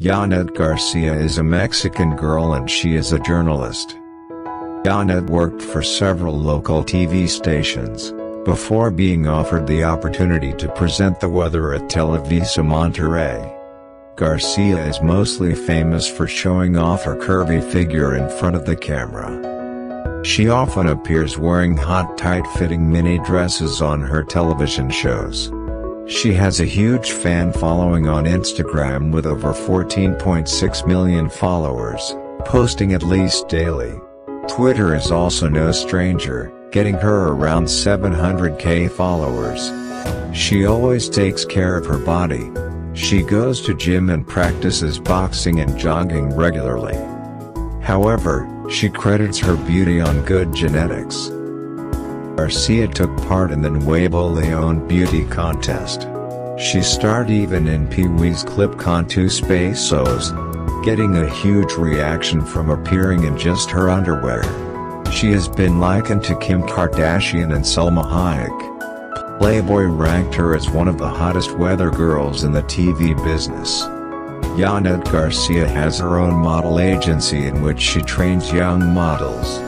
Yanet Garcia is a Mexican girl and she is a journalist. Yanet worked for several local TV stations, before being offered the opportunity to present the weather at Televisa Monterrey. Garcia is mostly famous for showing off her curvy figure in front of the camera. She often appears wearing hot tight-fitting mini dresses on her television shows. She has a huge fan following on Instagram with over 14.6 million followers, posting at least daily. Twitter is also no stranger, getting her around 700,000 followers. She always takes care of her body. She goes to gym and practices boxing and jogging regularly. However, she credits her beauty on good genetics. Garcia took part in the Nuevo León beauty contest. She starred even in Pee-wee's clip Con Tus Besos, getting a huge reaction from appearing in just her underwear. She has been likened to Kim Kardashian and Salma Hayek. Playboy ranked her as one of the hottest weather girls in the TV business. Yanet Garcia has her own model agency in which she trains young models.